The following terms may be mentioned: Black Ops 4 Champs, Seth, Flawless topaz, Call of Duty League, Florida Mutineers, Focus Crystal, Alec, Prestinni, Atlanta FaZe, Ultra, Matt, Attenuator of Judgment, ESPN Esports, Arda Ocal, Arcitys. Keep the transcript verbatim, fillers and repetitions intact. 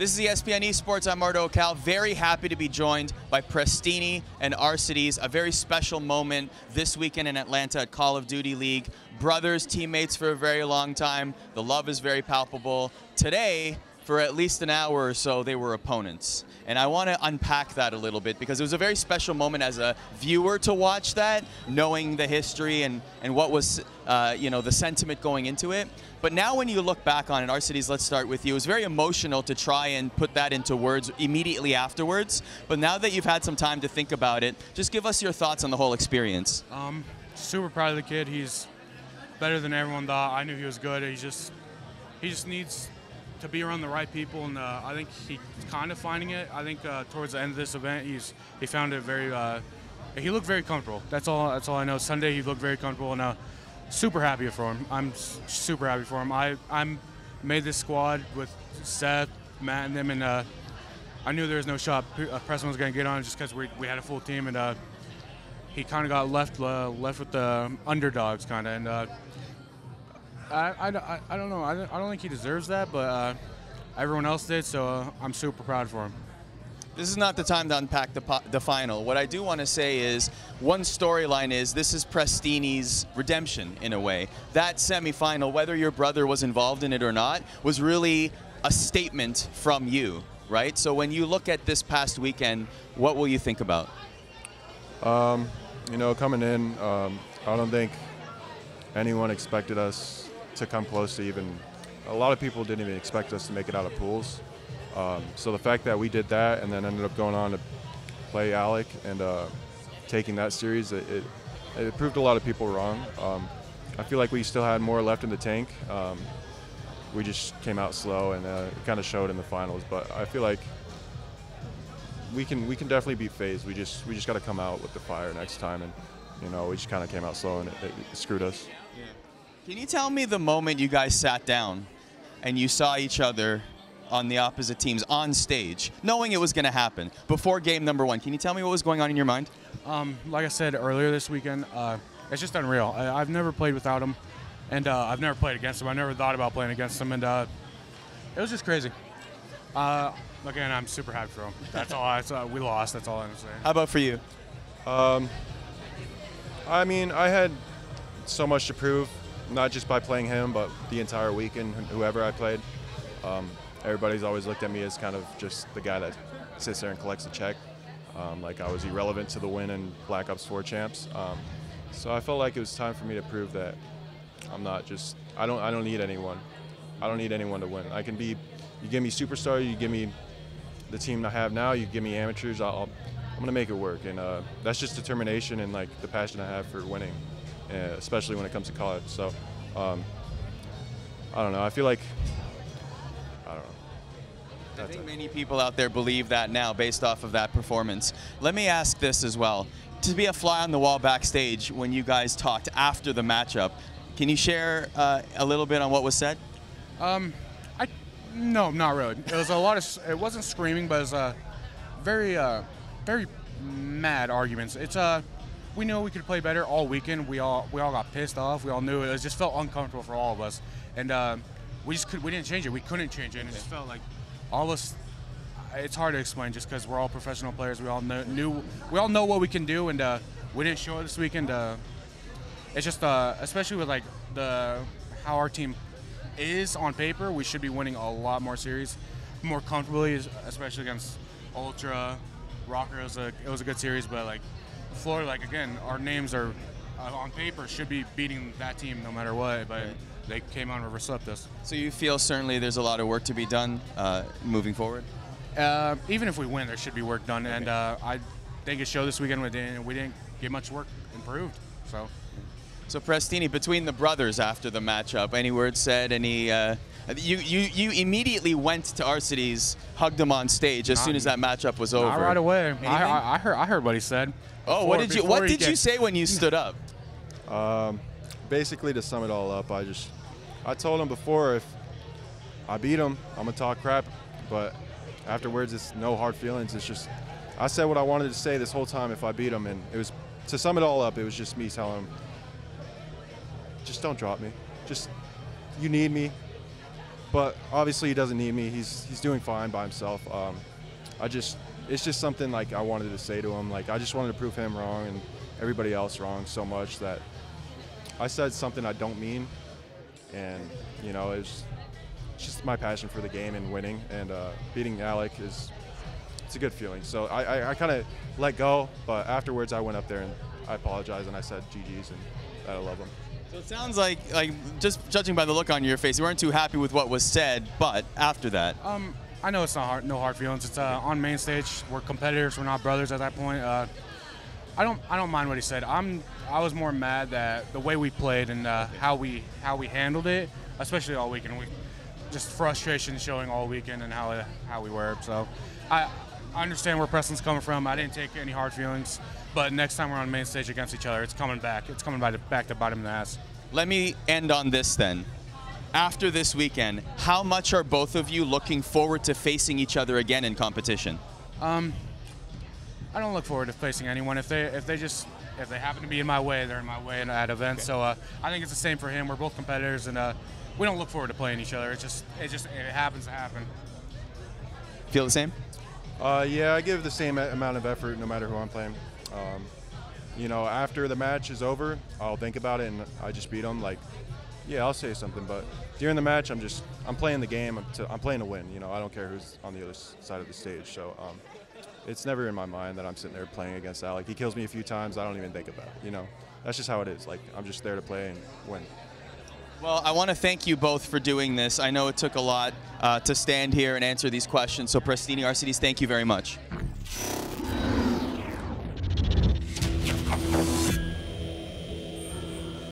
This is E S P N Esports. I'm Arda Ocal. Very happy to be joined by Prestinni and Arcitys. A very special moment this weekend in Atlanta at Call of Duty League. Brothers, teammates for a very long time. The love is very palpable. Today, for at least an hour or so, they were opponents. And I want to unpack that a little bit because it was a very special moment as a viewer to watch that, knowing the history and, and what was uh, you know, the sentiment going into it. But now when you look back on it, Arcitys, let's start with you. It was very emotional to try and put that into words immediately afterwards. But now that you've had some time to think about it, just give us your thoughts on the whole experience. Um, super proud of the kid. He's better than everyone thought. I knew he was good. He just, he just needs to be around the right people, and uh, I think he's kind of finding it. I think uh, towards the end of this event, he's he found it very. Uh, he looked very comfortable. That's all. That's all I know. Sunday, he looked very comfortable, and uh, super happy for him. I'm super happy for him. I I'm made this squad with Seth, Matt, and them, and uh, I knew there was no shot Preston was going to get on just because we we had a full team, and uh, he kind of got left uh, left with the underdogs, kind of, and. Uh, I, I, I don't know. I don't, I don't think he deserves that, but uh, everyone else did, so uh, I'm super proud for him. This is not the time to unpack the, po the final. What I do want to say is, one storyline is this is Prestinni's redemption, in a way. That semifinal, whether your brother was involved in it or not, was really a statement from you, right? So when you look at this past weekend, what will you think about? Um, you know, coming in, um, I don't think anyone expected us to come close to even, a lot of people didn't even expect us to make it out of pools. Um, so the fact that we did that and then ended up going on to play Alec and uh, taking that series, it, it, it proved a lot of people wrong. Um, I feel like we still had more left in the tank. Um, we just came out slow, and uh, it kind of showed in the finals. But I feel like we can we can definitely beat FaZe. We just we just got to come out with the fire next time, and you know we just kind of came out slow and it, it, it screwed us. Yeah. Can you tell me the moment you guys sat down and you saw each other on the opposite teams on stage, knowing it was going to happen before game number one? Can you tell me what was going on in your mind? Um, like I said earlier this weekend, uh, it's just unreal. I, I've never played without him, and uh, I've never played against him. I never thought about playing against him, and uh, it was just crazy. Uh, again, I'm super happy for him. That's all. I, uh, we lost. That's all I'm saying. How about for you? Um, I mean, I had so much to prove. Not just by playing him, but the entire weekend, whoever I played. Um, everybody's always looked at me as kind of just the guy that sits there and collects a check. Um, like I was irrelevant to the win in Black Ops four Champs. Um, so I felt like it was time for me to prove that I'm not just, I don't, I don't need anyone. I don't need anyone to win. I can be, you give me superstar, you give me the team I have now, you give me amateurs, I'll, I'm going to make it work. And uh, that's just determination and like the passion I have for winning. Yeah, especially when it comes to college. So, um, I don't know. I feel like, I don't know. That's I think it. Many people out there believe that now based off of that performance. Let me ask this as well. To be a fly on the wall backstage when you guys talked after the matchup, can you share uh, a little bit on what was said? Um, I, no, not really. It was a lot of, it wasn't screaming, but it was uh, very, uh, very mad arguments. It's a, uh, we knew we could play better all weekend. We all we all got pissed off. We all knew it, it just felt uncomfortable for all of us, and uh, we just could we didn't change it. We couldn't change it. And it just felt like all of us. It's hard to explain just because we're all professional players. We all know, knew we all know what we can do, and uh, we didn't show it this weekend. Uh, it's just uh, especially with like the how our team is on paper. We should be winning a lot more series, more comfortably, especially against Ultra, Rocker. It was a it was a good series, but like. Florida, like again, our names are uh, on paper should be beating that team no matter what, but right. They came on and overslept us. So you feel certainly there's a lot of work to be done uh, moving forward. Uh, even if we win, there should be work done, okay. And uh, I think it showed this weekend we didn't we didn't get much work improved. So, so Prestinni, between the brothers after the matchup, any words said? Any uh, you you you immediately went to Arcitys, hugged him on stage as not, soon as that matchup was over. Not right away. I, I, I heard I heard what he said. Oh, before, what did you what did you say when you stood up? Um, basically, to sum it all up, I just I told him before if I beat him, I'm gonna talk crap, but afterwards it's no hard feelings. It's just I said what I wanted to say this whole time if I beat him, and it was to sum it all up. It was just me telling him, just don't drop me. Just you need me. But obviously he doesn't need me. He's he's doing fine by himself. Um, I just it's just something like I wanted to say to him. Like I just wanted to prove him wrong and everybody else wrong so much that I said something I don't mean. And you know, it's just my passion for the game and winning and uh, beating Alec is it's a good feeling. So I I, I kind of let go, but afterwards I went up there and I apologized and I said G G's and that I love him. So it sounds like, like, just judging by the look on your face, you weren't too happy with what was said, but after that? Um, I know it's not hard, no hard feelings. It's uh, on main stage. We're competitors. We're not brothers at that point. Uh, I don't, I don't mind what he said. I'm, I was more mad that the way we played and uh, how we, how we handled it, especially all weekend. We, just frustration showing all weekend and how, how we were. So, I, I understand where Preston's coming from. I didn't take any hard feelings. But next time we're on main stage against each other, it's coming back. It's coming back to, back to bite him in the ass. Let me end on this then. After this weekend, how much are both of you looking forward to facing each other again in competition? Um, I don't look forward to facing anyone. If they if they just if they happen to be in my way, they're in my way at events. Okay. So uh, I think it's the same for him. We're both competitors, and uh, we don't look forward to playing each other. It just it just it happens to happen. Feel the same? Uh, yeah, I give the same amount of effort no matter who I'm playing. Um, you know, after the match is over, I'll think about it and I just beat them. Like, yeah, I'll say something, but during the match, I'm just, I'm playing the game. I'm, to, I'm playing to win. You know, I don't care who's on the other side of the stage. So um, it's never in my mind that I'm sitting there playing against Alec. He kills me a few times. I don't even think about it. You know, that's just how it is. Like, I'm just there to play and win. Well, I want to thank you both for doing this. I know it took a lot uh, to stand here and answer these questions. So Prestinni, Arcitys, thank you very much.